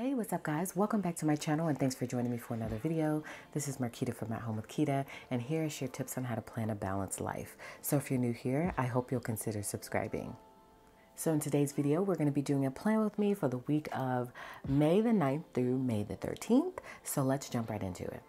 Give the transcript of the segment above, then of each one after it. Hey, what's up guys? Welcome back to my channel and thanks for joining me for another video. This is Marquita from At Home with Quita, and here is your tips on how to plan a balanced life. So if you're new here, I hope you'll consider subscribing. So in today's video, we're going to be doing a plan with me for the week of May the 9th through May the 13th. So let's jump right into it.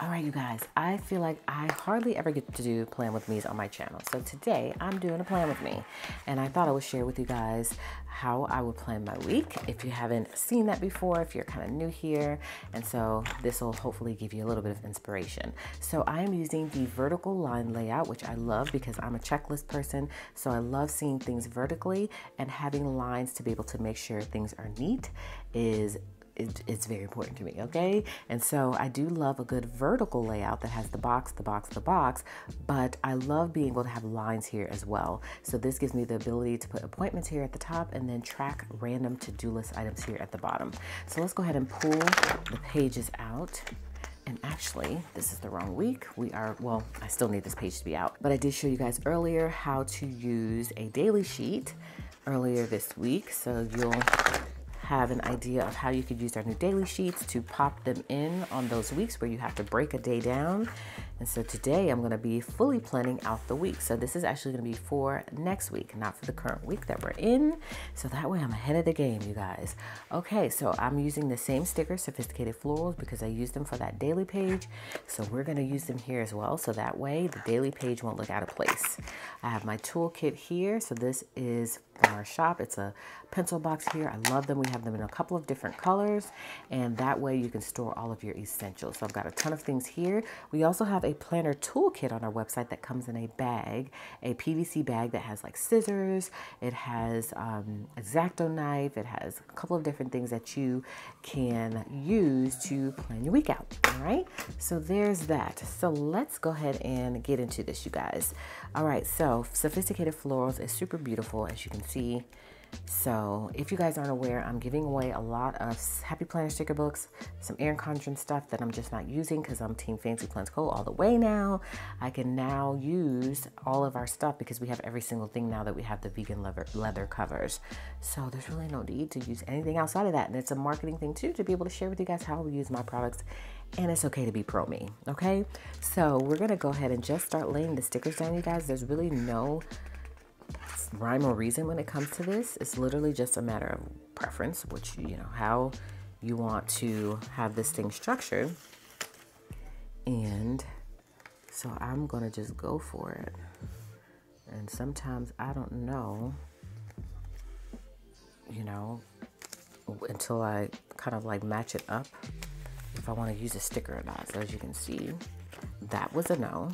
All right, you guys, I feel like I hardly ever get to do plan with me's on my channel. So today I'm doing a plan with me, and I thought I would share with you guys how I would plan my week. If you haven't seen that before, if you're kind of new here, and so this will hopefully give you a little bit of inspiration. So I am using the vertical line layout, which I love because I'm a checklist person. So I love seeing things vertically, and having lines to be able to make sure things are neat is it's very important to me, okay? And so I do love a good vertical layout that has the box, the box, the box, but I love being able to have lines here as well. So this gives me the ability to put appointments here at the top and then track random to-do list items here at the bottom. So let's go ahead and pull the pages out. And actually, this is the wrong week. I still need this page to be out, but I did show you guys earlier how to use a daily sheet earlier this week. So you'll have an idea of how you could use our new daily sheets to pop them in on those weeks where you have to break a day down. And so today I'm going to be fully planning out the week. So this is actually going to be for next week, not for the current week that we're in. So that way I'm ahead of the game, you guys. Okay, so I'm using the same stickers, Sophisticated Florals, because I used them for that daily page. So we're going to use them here as well. So that way the daily page won't look out of place. I have my toolkit here. So this is from our shop. It's a pencil box here. I love them. We have them in a couple of different colors, and that way you can store all of your essentials. So I've got a ton of things here. We also have a planner toolkit on our website that comes in a bag, a PVC bag that has like scissors. It has X-Acto knife. It has a couple of different things that you can use to plan your week out. All right, so there's that. So let's go ahead and get into this, you guys. All right, so Sophisticated Florals is super beautiful, as you can see. So if you guys aren't aware, I'm giving away a lot of Happy Planner sticker books, some Erin Condren stuff that I'm just not using because I'm Team Fancy Plans Co all the way now. I can now use all of our stuff because we have every single thing now that we have the vegan leather covers. So there's really no need to use anything outside of that. And it's a marketing thing too, to be able to share with you guys how we use my products. And it's okay to be pro me, okay? So we're gonna go ahead and just start laying the stickers down, you guys. There's really no rhyme or reason when it comes to this. It's literally just a matter of preference, which, you know, how you want to have this thing structured. And so I'm gonna just go for it. And sometimes I don't know, you know, until I kind of like match it up if I want to use a sticker or not. So as you can see, that was a no.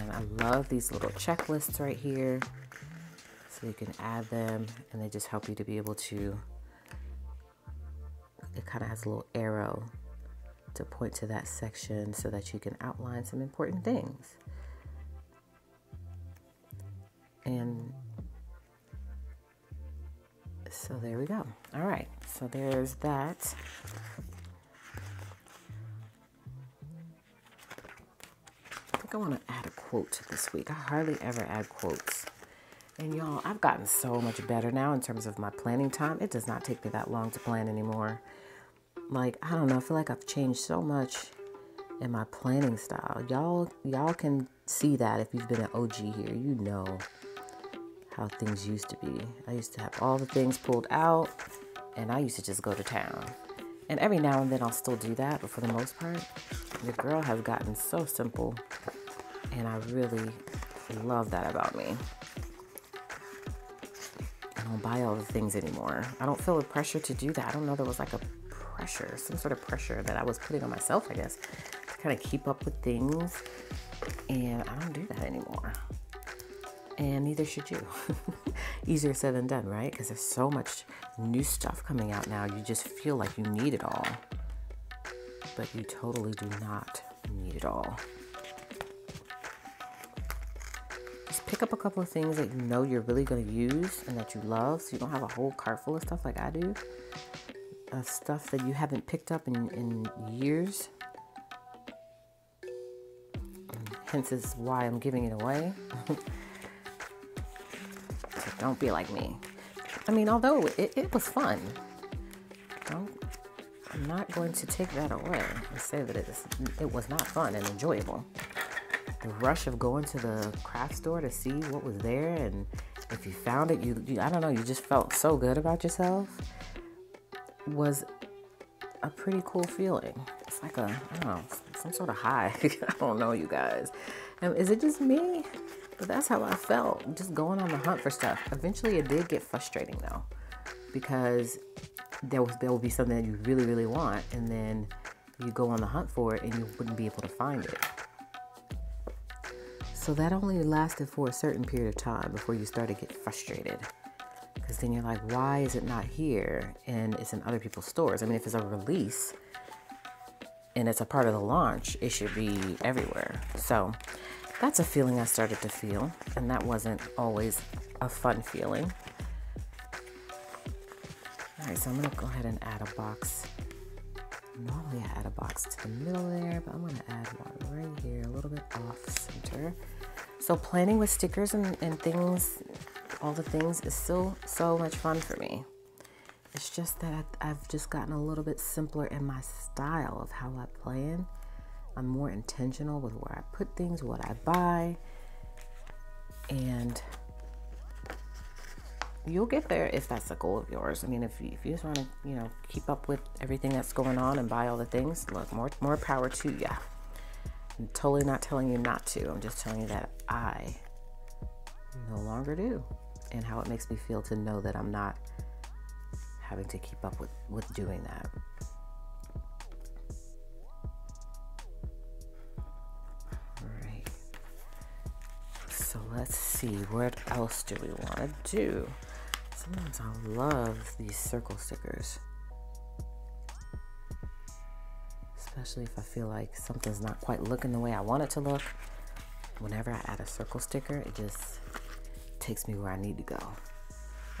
And I love these little checklists right here. So you can add them, and they just help you to be able to, it kind of has a little arrow to point to that section so that you can outline some important things. And so there we go. All right, so there's that. I want to add a quote this week. I hardly ever add quotes. And y'all, I've gotten so much better now in terms of my planning time. It does not take me that long to plan anymore. Like, I don't know, I feel like I've changed so much in my planning style. Y'all can see that if you've been an OG here. You know how things used to be. I used to have all the things pulled out, and I used to just go to town. And every now and then I'll still do that, but for the most part, the girl has gotten so simple. And I really love that about me. I don't buy all the things anymore. I don't feel the pressure to do that. I don't know, there was like a pressure, some sort of pressure that I was putting on myself, I guess, to kind of keep up with things. And I don't do that anymore. And neither should you. Easier said than done, right? Because there's so much new stuff coming out now. You just feel like you need it all. But you totally do not need it all. Pick up a couple of things that you know you're really going to use and that you love, so you don't have a whole cart full of stuff like I do, of stuff that you haven't picked up in years. Hence is why I'm giving it away. So don't be like me. I mean, although it was fun, I'm not going to take that away and say that it was not fun and enjoyable. The rush of going to the craft store to see what was there, and if you found it, I don't know, you just felt so good about yourself, was a pretty cool feeling. It's like a, I don't know, some sort of high. I don't know, you guys. Is it just me? But that's how I felt, just going on the hunt for stuff. Eventually it did get frustrating though, because there will be something that you really, really want, and then you go on the hunt for it and you wouldn't be able to find it. So that only lasted for a certain period of time before you started to get frustrated. Because then you're like, why is it not here? And it's in other people's stores. I mean, if it's a release and it's a part of the launch, it should be everywhere. So that's a feeling I started to feel, and that wasn't always a fun feeling. All right, so I'm gonna go ahead and add a box. Normally I add a box to the middle there, but I'm gonna add one right here, a little bit off center. So planning with stickers and things, all the things, is still so much fun for me. It's just that I've just gotten a little bit simpler in my style of how I plan. I'm more intentional with where I put things, what I buy, and you'll get there if that's a goal of yours. I mean, if you just want to, you know, keep up with everything that's going on and buy all the things, look, more power to you. I'm totally not telling you not to. I'm just telling you that I no longer do, and how it makes me feel to know that I'm not having to keep up with doing that. So let's see, what else do we want to do? Sometimes I love these circle stickers. Especially if I feel like something's not quite looking the way I want it to look. Whenever I add a circle sticker, it just takes me where I need to go.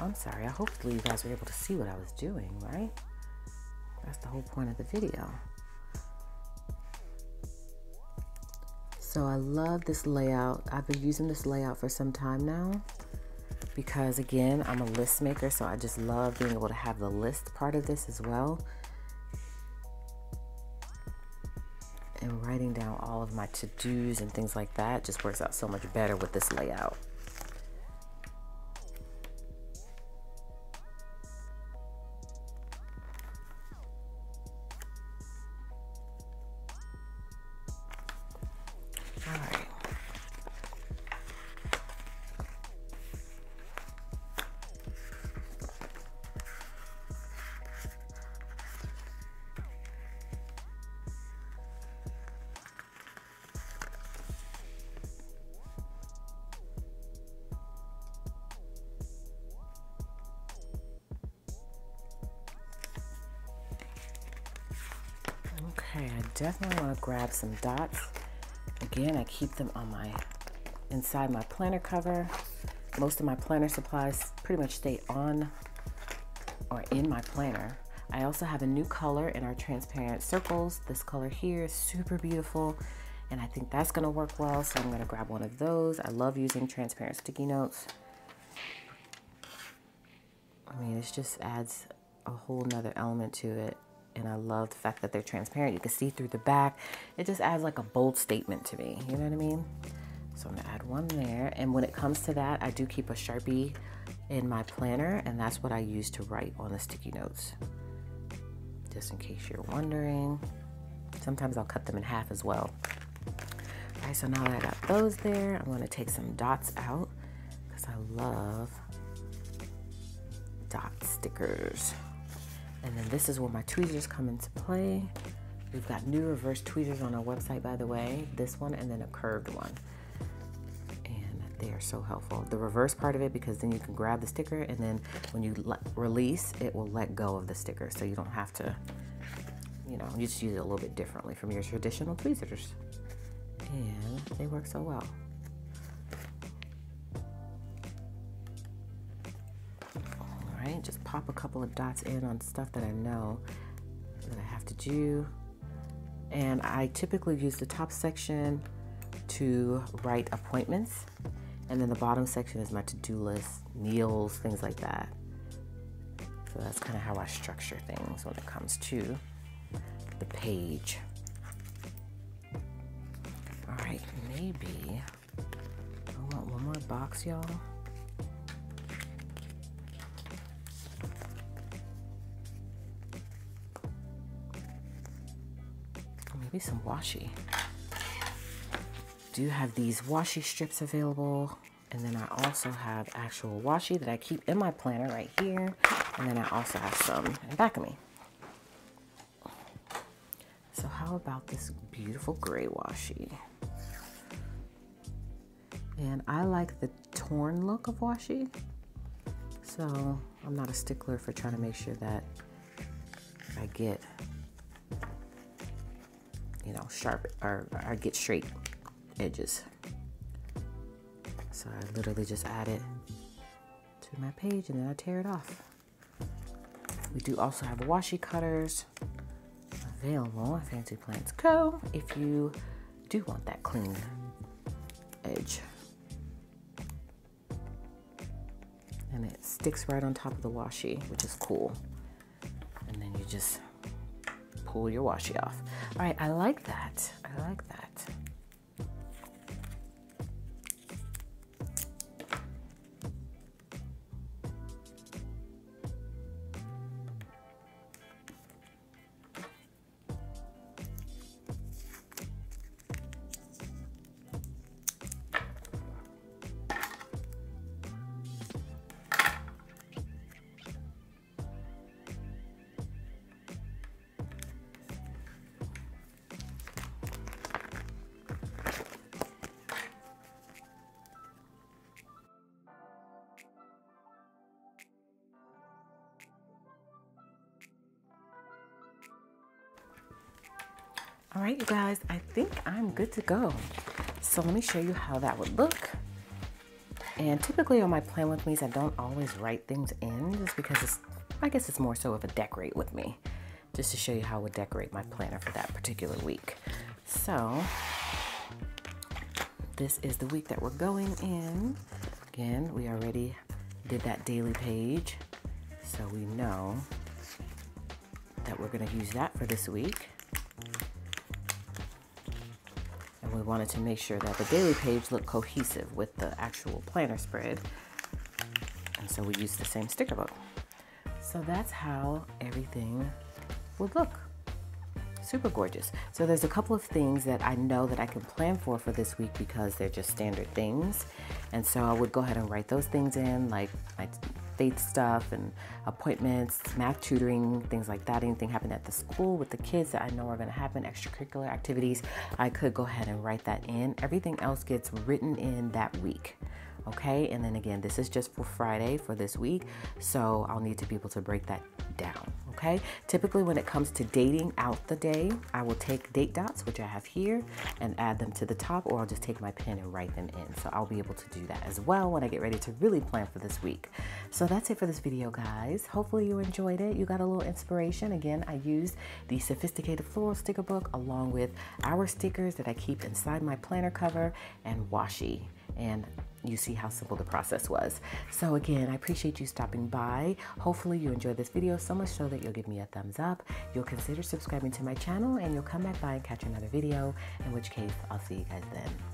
I'm sorry, hopefully you guys were able to see what I was doing, right? That's the whole point of the video. So I love this layout. I've been using this layout for some time now because, again, I'm a list maker, so I just love being able to have the list part of this as well. And writing down all of my to-dos and things like that just works out so much better with this layout. Okay, I definitely want to grab some dots. Again, I keep them on inside my planner cover. Most of my planner supplies pretty much stay on or in my planner. I also have a new color in our transparent circles. This color here is super beautiful, and I think that's gonna work well, so I'm gonna grab one of those. I love using transparent sticky notes. I mean, it just adds a whole nother element to it. And I love the fact that they're transparent. You can see through the back. It just adds like a bold statement to me. You know what I mean? So I'm gonna add one there. And when it comes to that, I do keep a Sharpie in my planner, and that's what I use to write on the sticky notes. Just in case you're wondering. Sometimes I'll cut them in half as well. All right, so now that I got those there, I'm gonna take some dots out because I love dot stickers. And then this is where my tweezers come into play. We've got new reverse tweezers on our website, by the way. This one and then a curved one. And they are so helpful. The reverse part of it, because then you can grab the sticker, and then when you release, it will let go of the sticker. So you don't have to, you know, you just use it a little bit differently from your traditional tweezers. And they work so well. Just pop a couple of dots in on stuff that I know that I have to do. And I typically use the top section to write appointments, and then the bottom section is my to-do list, meals, things like that. So that's kind of how I structure things when it comes to the page. All right, maybe I want one more box, y'all. Maybe some washi. Do have these washi strips available. And then I also have actual washi that I keep in my planner right here. And then I also have some in the back of me. So how about this beautiful gray washi? And I like the torn look of washi. So I'm not a stickler for trying to make sure that I get, you know, sharp, or I get straight edges. So I literally just add it to my page and then I tear it off. We do also have washi cutters available at Fancy Plans Co. if you do want that clean edge. And it sticks right on top of the washi, which is cool. And then you just pull your washi off. All right, I like that. I like that. All right, you guys, I think I'm good to go. So let me show you how that would look. And typically on my plan with me's, I don't always write things in just because it's, I guess it's more so of a decorate with me, just to show you how I would decorate my planner for that particular week. So this is the week that we're going in. Again, we already did that daily page. So we know that we're gonna use that for this week. We wanted to make sure that the daily page looked cohesive with the actual planner spread. And so we used the same sticker book. So that's how everything would look. Super gorgeous. So there's a couple of things that I know that I can plan for this week because they're just standard things. And so I would go ahead and write those things in, like my faith stuff and appointments, math tutoring, things like that. Anything happened at the school with the kids that I know are going to happen, extracurricular activities, I could go ahead and write that in. Everything else gets written in that week. Okay, and then again, this is just for Friday for this week, so I'll need to be able to break that down. Okay, typically when it comes to dating out the day, I will take date dots, which I have here, and add them to the top, or I'll just take my pen and write them in. So I'll be able to do that as well when I get ready to really plan for this week. So that's it for this video, guys. Hopefully you enjoyed it. You got a little inspiration. Again, I used the Sophisticated Floral sticker book along with our stickers that I keep inside my planner cover and washi. And you see how simple the process was. So again, I appreciate you stopping by. Hopefully you enjoyed this video so much so that you'll give me a thumbs up. You'll consider subscribing to my channel and you'll come back by and catch another video, in which case I'll see you guys then.